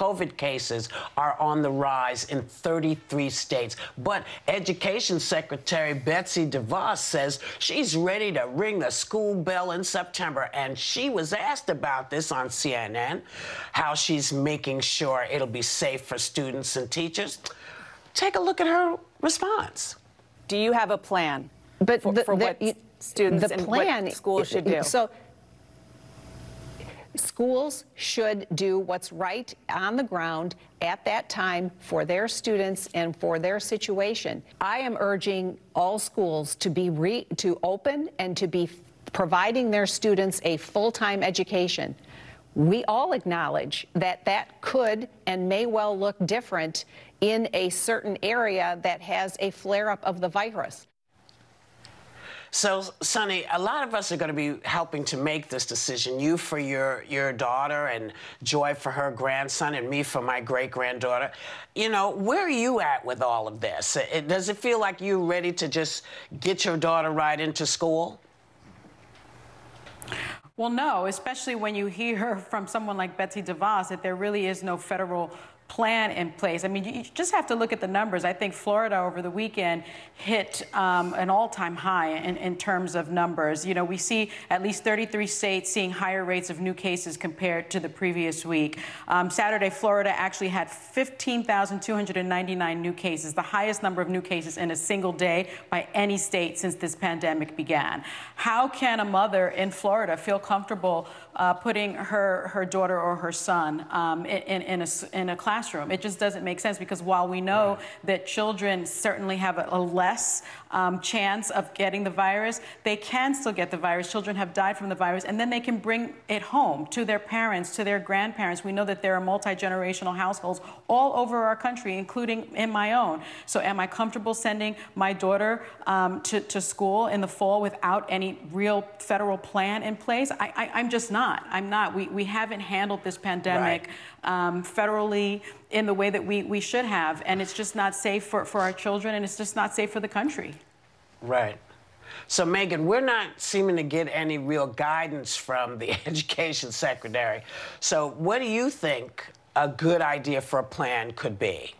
COVID cases are on the rise in 33 states. But Education Secretary Betsy DeVos says she's ready to ring the school bell in September. And she was asked about this on CNN, how she's making sure it'll be safe for students and teachers. Take a look at her response. Do you have a plan for what students and what schools should do? So schools should do what's right on the ground at that time for their students and for their situation. I am urging all schools to be open and to be providing their students a full-time education. We all acknowledge that that could and may well look different in a certain area that has a flare-up of the virus. So, Sonny, a lot of us are going to be helping to make this decision. You for your daughter, and Joy for her grandson, and me for my great-granddaughter. You know, where are you at with all of this? Does it feel like you're ready to just get your daughter right into school? Well, no, especially when you hear from someone like Betsy DeVos that there really is no federal plan in place. I mean, you just have to look at the numbers. I think Florida over the weekend hit an all-time high in terms of numbers. You know, we see at least 33 states seeing higher rates of new cases compared to the previous week. Saturday, Florida actually had 15,299 new cases, the highest number of new cases in a single day by any state since this pandemic began. How can a mother in Florida feel comfortable putting her daughter or her son in a classroom? It just doesn't make sense, because while we know that children certainly have a less chance of getting the virus, they can still get the virus. Children have died from the virus, and then they can bring it home to their parents, to their grandparents. We know that there are multi-generational households all over our country, including in my own. So am I comfortable sending my daughter to school in the fall without any real federal plan in place? I'm just not. I'm not. We haven't handled this pandemic federally in the way that we should have, and it's just not safe for our children, and it's just not safe for the country. Right. So, Megan, we're not seeming to get any real guidance from the Education Secretary. So what do you think a good idea for a plan could be?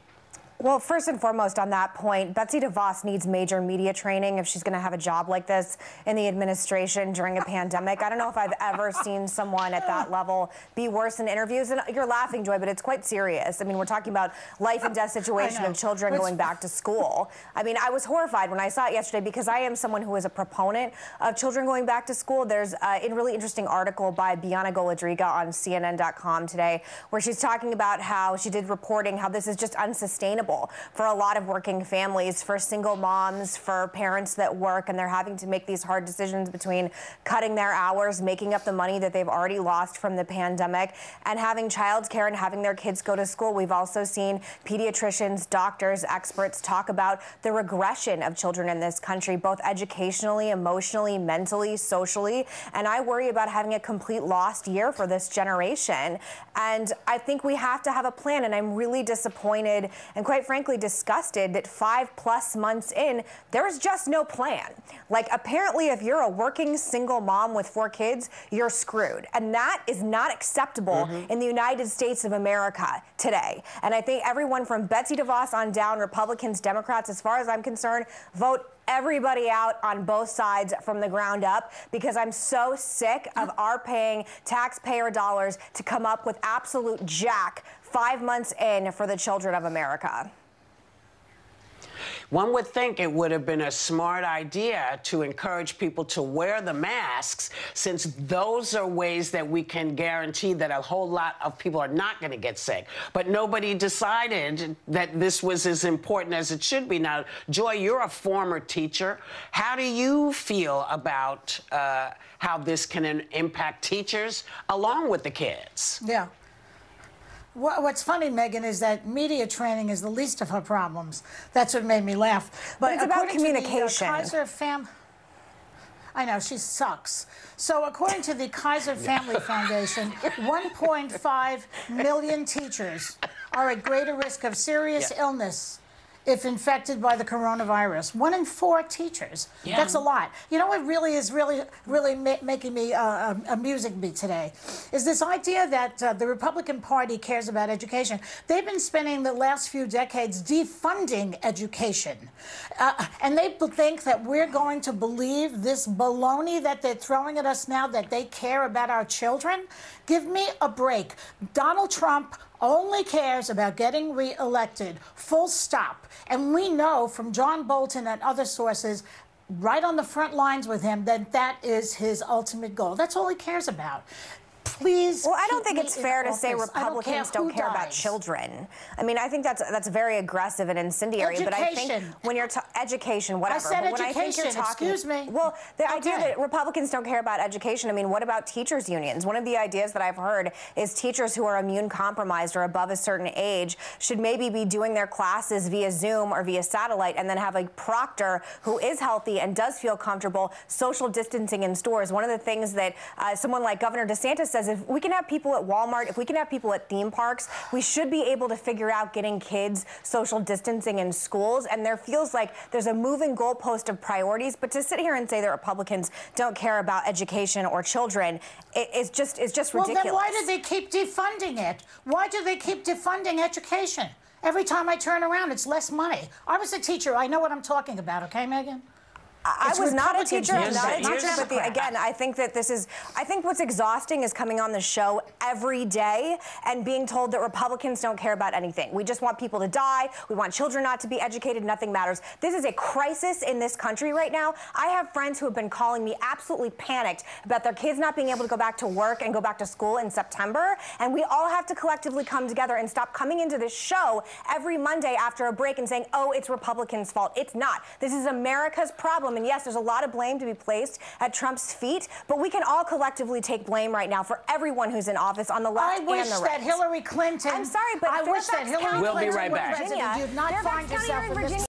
Well, first and foremost on that point, Betsy DeVos needs major media training if she's going to have a job like this in the administration during a pandemic. I don't know if I've ever seen someone at that level be worse in interviews. And you're laughing, Joy, but it's quite serious. I mean, we're talking about life and death situation of children going back to school. I mean, I was horrified when I saw it yesterday, because I am someone who is a proponent of children going back to school. There's a really interesting article by Bianna Golodriga on CNN.com today where she's talking about how she did reporting, how this is just unsustainable for a lot of working families, for single moms, for parents that work, and they're having to make these hard decisions between cutting their hours, making up the money that they've already lost from the pandemic, and having childcare and having their kids go to school. We've also seen pediatricians, doctors, experts talk about the regression of children in this country, both educationally, emotionally, mentally, socially, and I worry about having a complete lost year for this generation. And I think we have to have a plan, and I'm really disappointed and quite frankly disgusted that 5+ months in, there is just no plan. Like, apparently if you're a working single mom with 4 kids, you're screwed. And that is not acceptable in the United States of America today. And I think everyone from Betsy DeVos on down, Republicans, Democrats, as far as I'm concerned, vote everybody out on both sides from the ground up, because I'm so sick of our paying taxpayer dollars to come up with absolute jack 5 months in for the children of America. One would think it would have been a smart idea to encourage people to wear the masks, since those are ways that we can guarantee that a whole lot of people are not going to get sick. But nobody decided that this was as important as it should be. Now, Joy, you're a former teacher. How do you feel about how this can impact teachers along with the kids? Yeah. What's funny, Megan, is that media training is the least of her problems. That's what made me laugh. But it's about communication. I know, she sucks. So according to the Kaiser Family Foundation, 1.5 million teachers are at greater risk of serious illness if infected by the coronavirus. 1 in 4 teachers. Yeah. That's a lot. You know what really is really making me amusing me today is this idea that the Republican Party cares about education. They've been spending the last few decades defunding education, and they think that we're going to believe this baloney that they're throwing at us now, that they care about our children. Give me a break. Donald Trump only cares about getting reelected, full stop. And we know from John Bolton and other sources right on the front lines with him that that is his ultimate goal. That's all he cares about. Please. Well, I don't think it's fair to say Republicans don't care about children. I mean, I think that's very aggressive and incendiary. But I think when you're education, whatever. I said education. When I think you're talking, excuse me. Well, the idea that Republicans don't care about education. I mean, what about teachers' unions? One of the ideas that I've heard is teachers who are immune compromised or above a certain age should maybe be doing their classes via Zoom or via satellite, and then have a proctor who is healthy and does feel comfortable social distancing in stores. One of the things that someone like Governor DeSantis says, if we can have people at Walmart, if we can have people at theme parks, we should be able to figure out getting kids social distancing in schools. And there feels like there's a moving goalpost of priorities. But to sit here and say that Republicans don't care about education or children, it's just ridiculous. Well, then why do they keep defunding it? Why do they keep defunding education? Every time I turn around, it's less money. I was a teacher. I know what I'm talking about. Okay, Megan? I was not a teacher, but again, I think that this is, I think what's exhausting is coming on the show every day and being told that Republicans don't care about anything. We just want people to die. We want children not to be educated. Nothing matters. This is a crisis in this country right now. I have friends who have been calling me absolutely panicked about their kids not being able to go back to work and go back to school in September. And we all have to collectively come together and stop coming into this show every Monday after a break and saying, oh, it's Republicans' fault. It's not. This is America's problem. And yes, there's a lot of blame to be placed at Trump's feet, but we can all collectively take blame right now for everyone who's in office on the left and the right. I wish that Hillary Clinton. I'm sorry, but I wish that Hillary Clinton. We'll be right back. Fairfax County, you're in Virginia.